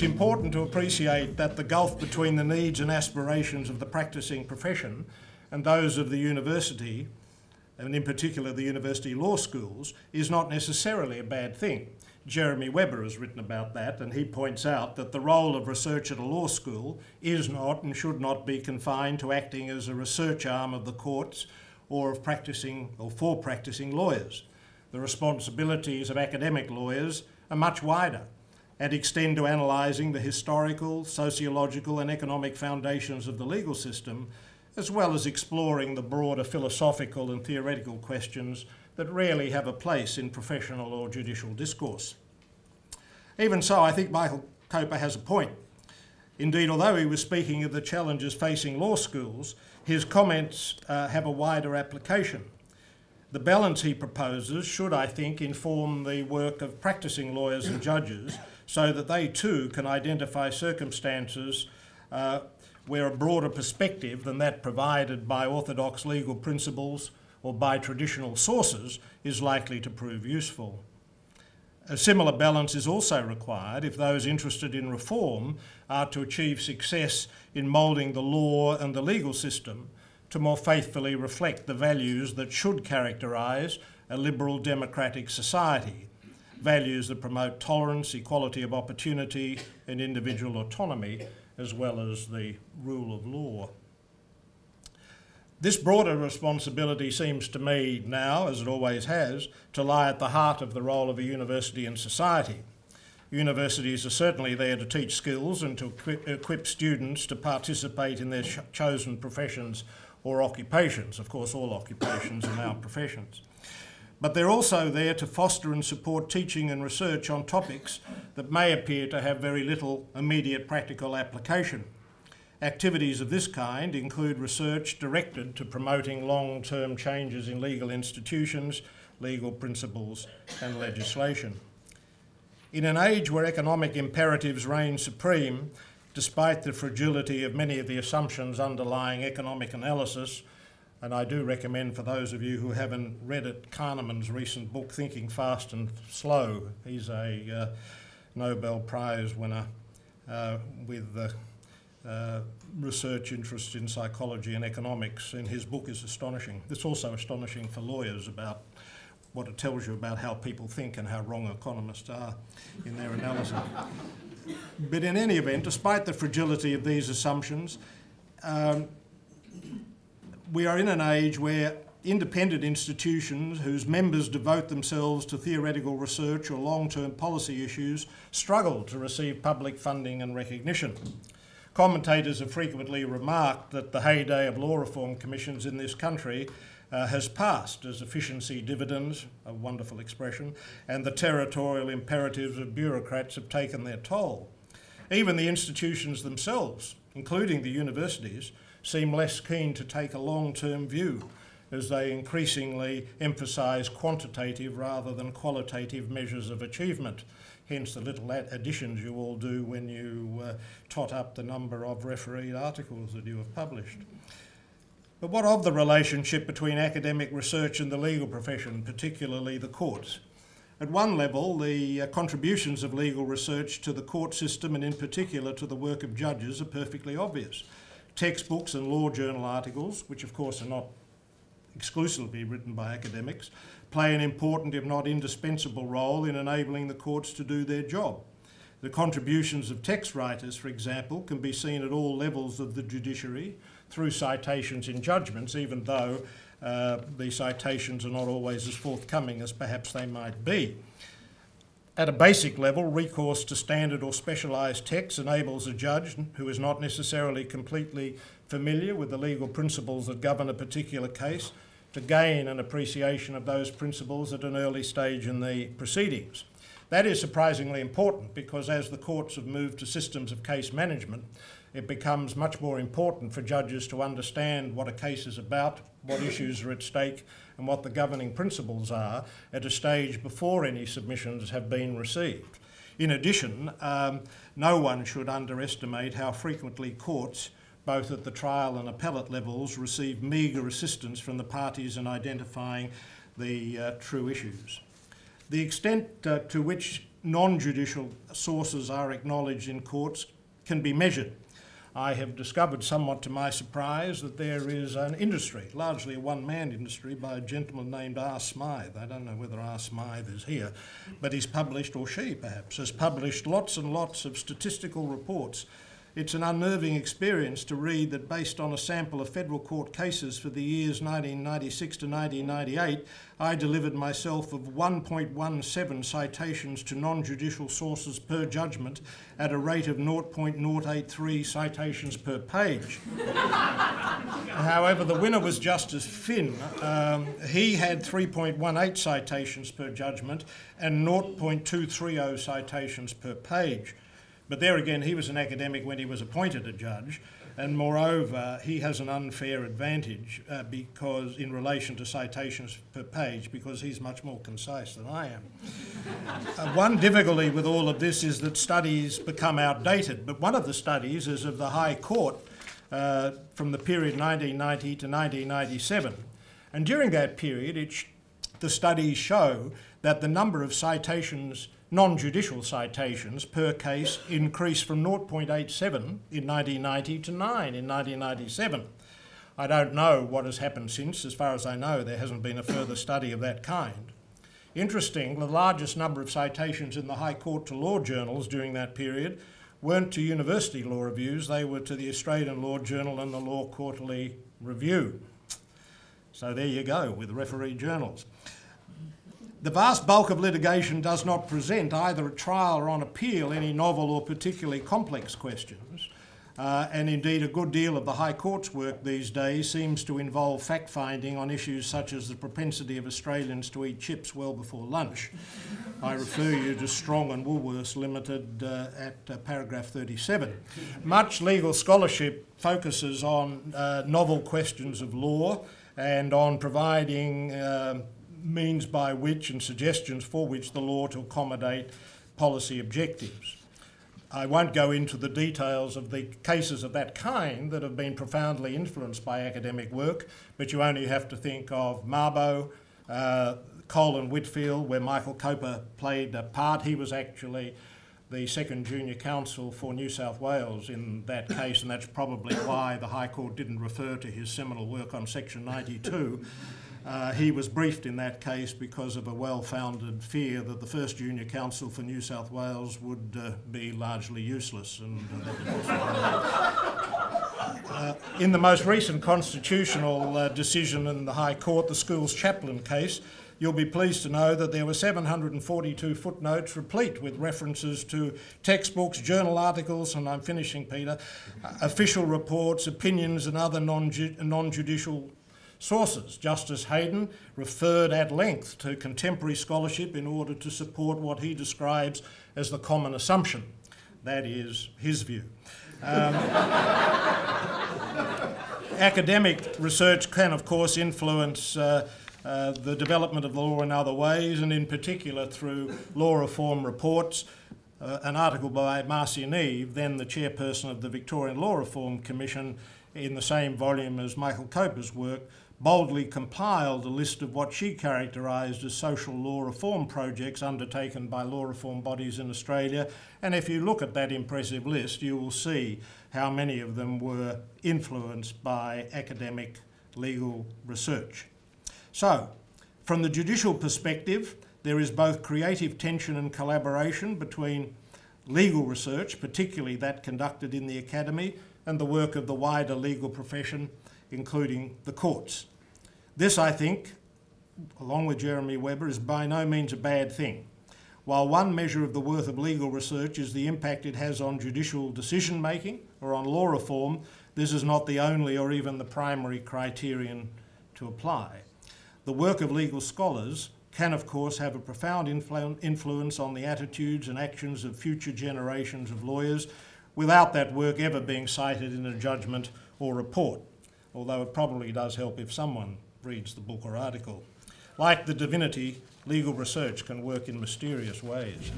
It's important to appreciate that the gulf between the needs and aspirations of the practising profession and those of the university, and in particular the university law schools, is not necessarily a bad thing. Jeremy Webber has written about that, and he points out that the role of research at a law school is not and should not be confined to acting as a research arm of the courts or of practising or for practising lawyers. The responsibilities of academic lawyers are much wider and extend to analysing the historical, sociological and economic foundations of the legal system, as well as exploring the broader philosophical and theoretical questions that rarely have a place in professional or judicial discourse. Even so, I think Michael Coper has a point. Indeed, although he was speaking of the challenges facing law schools, his comments have a wider application. The balance he proposes should, I think, inform the work of practising lawyers and judges so that they too can identify circumstances where a broader perspective than that provided by orthodox legal principles or by traditional sources is likely to prove useful. A similar balance is also required if those interested in reform are to achieve success in moulding the law and the legal system to more faithfully reflect the values that should characterise a liberal democratic society, values that promote tolerance, equality of opportunity and individual autonomy, as well as the rule of law. This broader responsibility seems to me now, as it always has, to lie at the heart of the role of a university in society. Universities are certainly there to teach skills and to equip students to participate in their chosen professions or occupations. Of course, all occupations are now professions. But they're also there to foster and support teaching and research on topics that may appear to have very little immediate practical application. Activities of this kind include research directed to promoting long-term changes in legal institutions, legal principles and legislation. In an age where economic imperatives reign supreme, despite the fragility of many of the assumptions underlying economic analysis, and I do recommend for those of you who haven't read it, Kahneman's recent book, Thinking Fast and Slow. He's a Nobel Prize winner with research interest in psychology and economics, and his book is astonishing. It's also astonishing for lawyers about what it tells you about how people think and how wrong economists are in their analysis. But in any event, despite the fragility of these assumptions, we are in an age where independent institutions whose members devote themselves to theoretical research or long-term policy issues struggle to receive public funding and recognition. Commentators have frequently remarked that the heyday of law reform commissions in this country has passed as efficiency dividends, a wonderful expression, and the territorial imperatives of bureaucrats have taken their toll. Even the institutions themselves, including the universities, seem less keen to take a long-term view as they increasingly emphasise quantitative rather than qualitative measures of achievement. Hence the little additions you all do when you tot up the number of refereed articles that you have published. But what of the relationship between academic research and the legal profession, particularly the courts? At one level, the contributions of legal research to the court system, and in particular to the work of judges, are perfectly obvious. Textbooks and law journal articles, which of course are not exclusively written by academics, play an important, if not indispensable, role in enabling the courts to do their job. The contributions of text writers, for example, can be seen at all levels of the judiciary through citations in judgments, even though the citations are not always as forthcoming as perhaps they might be. At a basic level, recourse to standard or specialised texts enables a judge who is not necessarily completely familiar with the legal principles that govern a particular case to gain an appreciation of those principles at an early stage in the proceedings. That is surprisingly important because as the courts have moved to systems of case management, it becomes much more important for judges to understand what a case is about, what issues are at stake, and what the governing principles are at a stage before any submissions have been received. In addition, no one should underestimate how frequently courts, both at the trial and appellate levels, receive meagre assistance from the parties in identifying the true issues. The extent to which non-judicial sources are acknowledged in courts can be measured. I have discovered, somewhat to my surprise, that there is an industry, largely a one-man industry, by a gentleman named R. Smythe. I don't know whether R. Smythe is here, but he's published, or she perhaps, has published lots and lots of statistical reports. It's an unnerving experience to read that based on a sample of federal court cases for the years 1996 to 1998, I delivered myself of 1.17 citations to non-judicial sources per judgment at a rate of 0.083 citations per page. However, the winner was Justice Finn. He had 3.18 citations per judgment and 0.230 citations per page. But there again, he was an academic when he was appointed a judge, and moreover, he has an unfair advantage because, in relation to citations per page, because he's much more concise than I am. One difficulty with all of this is that studies become outdated, but one of the studies is of the High Court from the period 1990 to 1997. And during that period, the studies show that the number of citations, non-judicial citations per case, increased from 0.87 in 1990 to 9 in 1997. I don't know what has happened since. As far as I know, there hasn't been a further study of that kind. Interesting, the largest number of citations in the High Court to law journals during that period weren't to university law reviews, they were to the Australian Law Journal and the Law Quarterly Review. So there you go, with referee journals. The vast bulk of litigation does not present, either at trial or on appeal, any novel or particularly complex questions. And indeed, a good deal of the High Court's work these days seems to involve fact-finding on issues such as the propensity of Australians to eat chips well before lunch. I refer you to Strong and Woolworths Limited at paragraph 37. Much legal scholarship focuses on novel questions of law and on providing means by which and suggestions for which the law to accommodate policy objectives. I won't go into the details of the cases of that kind that have been profoundly influenced by academic work, but you only have to think of Mabo, Cole and Whitfield, where Michael Coper played a part. He was actually the second junior counsel for New South Wales in that case, and that's probably why the High Court didn't refer to his seminal work on Section 92. He was briefed in that case because of a well-founded fear that the first junior counsel for New South Wales would be largely useless. And, in the most recent constitutional decision in the High Court, the Schools Chaplain case, you'll be pleased to know that there were 742 footnotes replete with references to textbooks, journal articles, and I'm finishing, Peter, official reports, opinions, and other non-judicial sources. Justice Hayden referred at length to contemporary scholarship in order to support what he describes as the common assumption. That is his view. Academic research can, of course, influence the development of law in other ways, and in particular through law reform reports. An article by Marcia Neave, then the chairperson of the Victorian Law Reform Commission, in the same volume as Michael Coper's work, boldly compiled a list of what she characterised as social law reform projects undertaken by law reform bodies in Australia. And if you look at that impressive list, you will see how many of them were influenced by academic legal research. So, from the judicial perspective, there is both creative tension and collaboration between legal research, particularly that conducted in the academy, and the work of the wider legal profession, including the courts. This, I think, along with Jeremy Webber, is by no means a bad thing. While one measure of the worth of legal research is the impact it has on judicial decision-making or on law reform, this is not the only or even the primary criterion to apply. The work of legal scholars can, of course, have a profound influence on the attitudes and actions of future generations of lawyers, without that work ever being cited in a judgment or report, although it probably does help if someone reads the book or article. Like the divinity, legal research can work in mysterious ways.